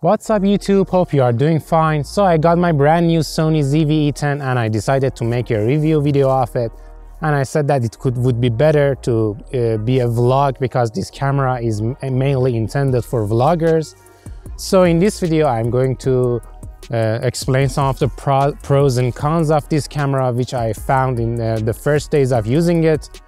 What's up YouTube, hope you are doing fine. So I got my brand new Sony ZV-E10 and I decided to make a review video of it, and I said that it would be better to be a vlog because this camera is mainly intended for vloggers. So in this video I'm going to explain some of the pros and cons of this camera, which I found in the first days of using it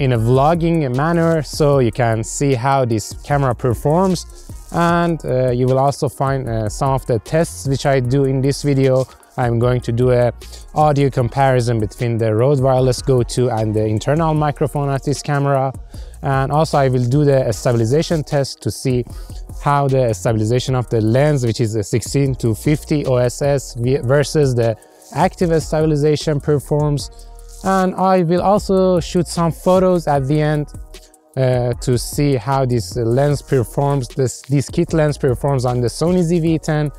in a vlogging manner, so you can see how this camera performs. And you will also find some of the tests which I do in this video. I'm going to do an audio comparison between the Rode Wireless Go 2 and the internal microphone of this camera, and also I will do the stabilization test to see how the stabilization of the lens, which is a 16-50 OSS versus the active stabilization, performs. And I will also shoot some photos at the end to see how this lens performs, this kit lens performs on the Sony ZV-E10.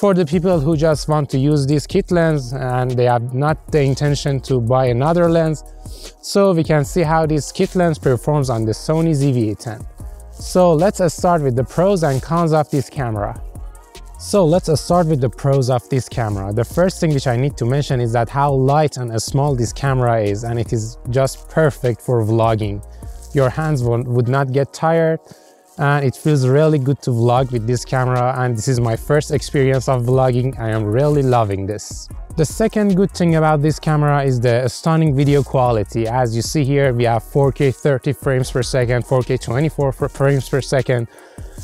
For the people who just want to use this kit lens and they have not the intention to buy another lens, so we can see how this kit lens performs on the Sony ZV-E10. So let's start with the pros and cons of this camera. The first thing which I need to mention is that how light and small this camera is, and it is just perfect for vlogging. Your hands would not get tired, and it feels really good to vlog with this camera, and this is my first experience of vlogging. I am really loving this. The second good thing about this camera is the stunning video quality. As you see here, we have 4K 30 frames per second, 4K 24 frames per second,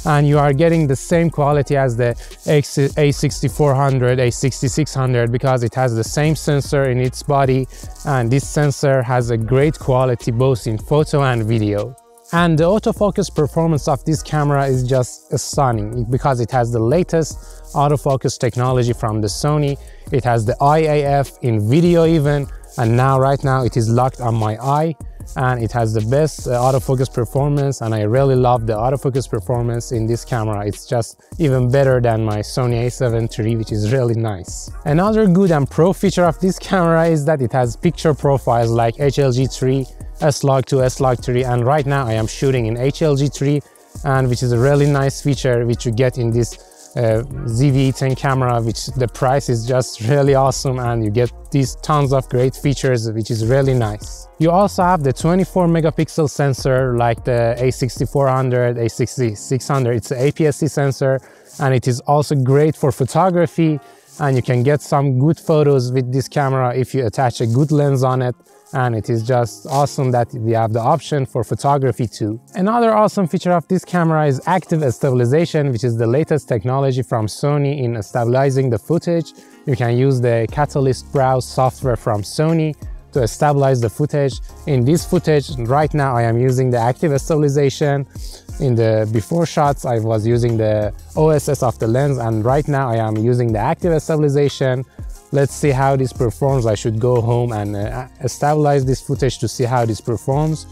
and you are getting the same quality as the A6400, A6600, because it has the same sensor in its body, and this sensor has a great quality both in photo and video. And the autofocus performance of this camera is just stunning because it has the latest autofocus technology from the Sony. It has the IAF in video even, and now right now it is locked on my eye, and it has the best autofocus performance, and I really love the autofocus performance in this camera. It's just even better than my Sony A7 III, which is really nice. Another good and pro feature of this camera is that it has picture profiles like HLG3, S-log 2, S-log 3, and right now I am shooting in HLG3, and which is a really nice feature which you get in this ZV-E10 camera, which the price is just really awesome, and you get these tons of great features, which is really nice. You also have the 24 megapixel sensor like the A6400, A6600, it's an APS-C sensor, and it is also great for photography, and you can get some good photos with this camera if you attach a good lens on it. And it is just awesome that we have the option for photography too. Another awesome feature of this camera is active stabilization, which is the latest technology from Sony in stabilizing the footage. You can use the Catalyst Browse software from Sony to stabilize the footage. In this footage right now I am using the active stabilization. In the before shots I was using the OSS of the lens, and right now I am using the active stabilization. Let's see how this performs. I should go home and stabilize this footage to see how this performs.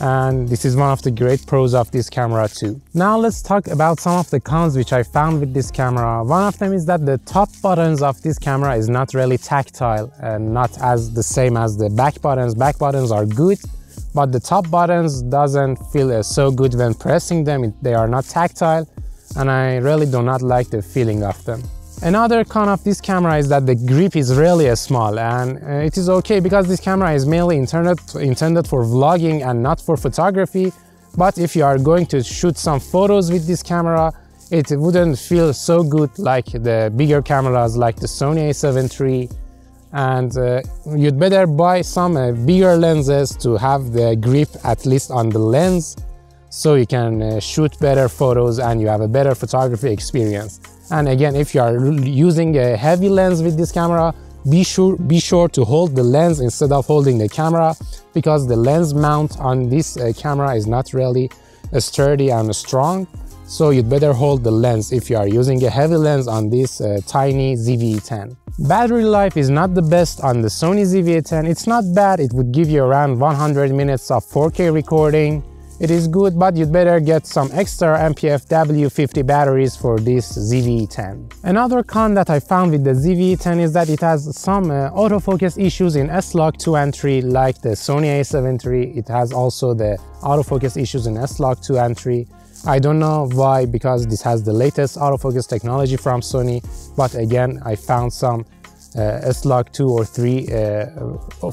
And this is one of the great pros of this camera too. Now let's talk about some of the cons which I found with this camera. One of them is that the top buttons of this camera is not really tactile and not as the same as the back buttons. Back buttons are good, but the top buttons doesn't feel so good when pressing them. They are not tactile, and I really do not like the feeling of them. Another con of this camera is that the grip is really small, and it is okay because this camera is mainly intended for vlogging and not for photography, but if you are going to shoot some photos with this camera, it wouldn't feel so good like the bigger cameras like the Sony A7 III, and you'd better buy some bigger lenses to have the grip at least on the lens, so you can shoot better photos and you have a better photography experience. And again, if you are using a heavy lens with this camera, be sure to hold the lens instead of holding the camera, because the lens mount on this camera is not really sturdy and strong, so you'd better hold the lens if you are using a heavy lens on this tiny ZV-E10. Battery life is not the best on the Sony ZV-E10. It's not bad, it would give you around 100 minutes of 4K recording. It is good, but you'd better get some extra NP-FW50 batteries for this ZV-E10. Another con that I found with the ZV-E10 is that it has some autofocus issues in S-log 2 and 3 like the Sony A7 III. It has also the autofocus issues in S-log 2 and 3, I don't know why, because this has the latest autofocus technology from Sony, but again I found some S-log 2 or 3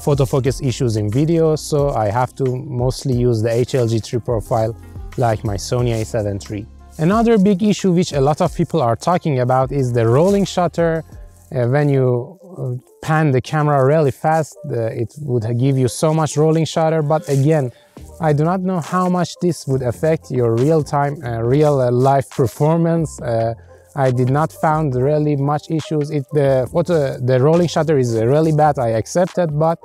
photofocus issues in video, so I have to mostly use the HLG3 profile like my Sony A7 III. Another big issue which a lot of people are talking about is the rolling shutter. When you pan the camera really fast, it would give you so much rolling shutter, but again I do not know how much this would affect your real life performance. I did not found really much issues. The rolling shutter is really bad, I accepted, but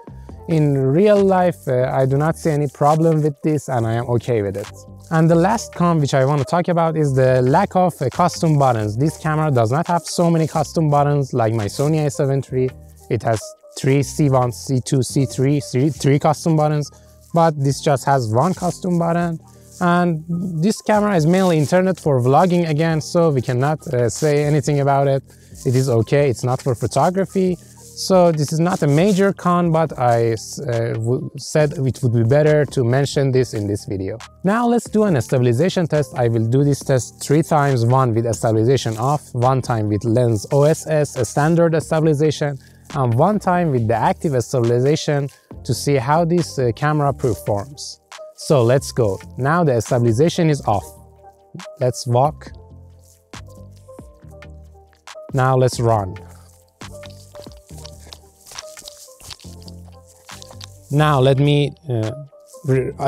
in real life I do not see any problem with this and I am okay with it. And the last con which I want to talk about is the lack of custom buttons. This camera does not have so many custom buttons like my Sony A7 III. It has 3 C1, C2, C3, 3 custom buttons, but this just has 1 custom button. And this camera is mainly intended for vlogging again, so we cannot say anything about it. It is okay, it's not for photography. So this is not a major con, but I said it would be better to mention this in this video. Now let's do a stabilization test. I will do this test 3 times, one with stabilization off, 1 time with lens OSS, a standard stabilization, and 1 time with the active stabilization to see how this camera performs. So let's go. Now the stabilization is off. Let's walk. Now let's run. Now let me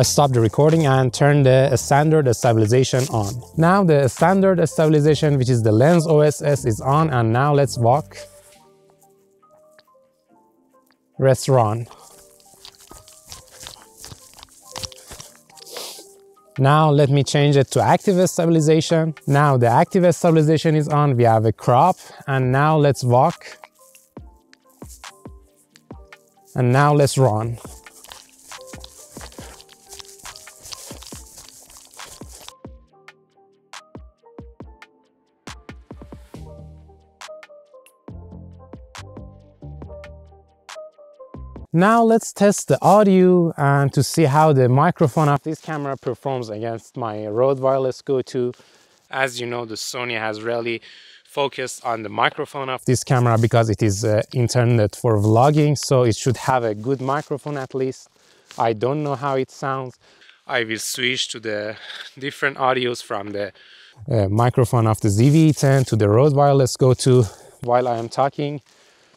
stop the recording and turn the standard stabilization on. Now the standard stabilization, which is the lens OSS, is on, and now let's walk. Let's run. Now let me change it to active stabilization. Now the active stabilization is on, we have a crop, and now let's walk. And now let's run. Now let's test the audio and to see how the microphone of this camera performs against my Rode Wireless Go 2. As you know, the Sony has really focused on the microphone of this camera because it is intended for vlogging, so it should have a good microphone at least. I don't know how it sounds. I will switch to the different audios from the microphone of the ZV-E10 to the Rode Wireless Go 2 while I am talking,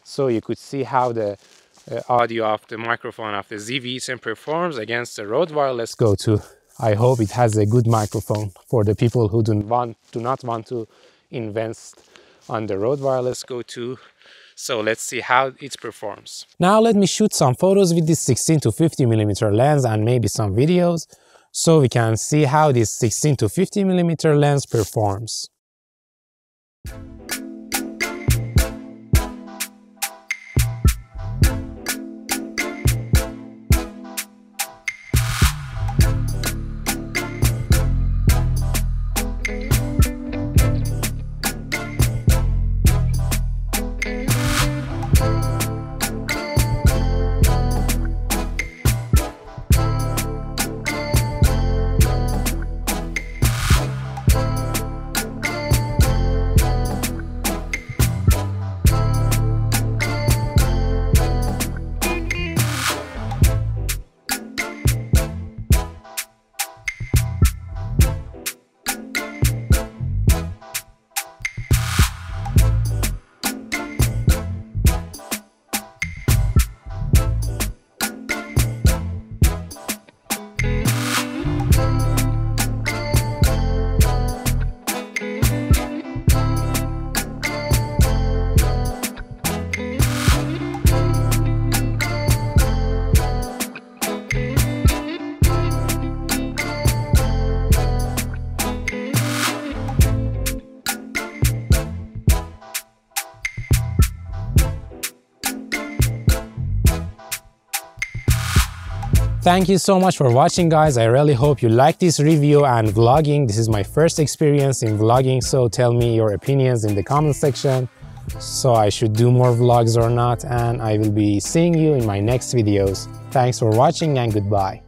so you could see how the audio of the microphone of the ZV-E10 performs against the Rode Wireless Go 2. I hope it has a good microphone for the people who do not want to invest on the Rode Wireless Go 2. So let's see how it performs. Now let me shoot some photos with this 16-50mm lens and maybe some videos, so we can see how this 16-50mm lens performs. Thank you so much for watching, guys. I really hope you like this review and vlogging. This is my first experience in vlogging, so tell me your opinions in the comment section, so I should do more vlogs or not, and I will be seeing you in my next videos. Thanks for watching and goodbye.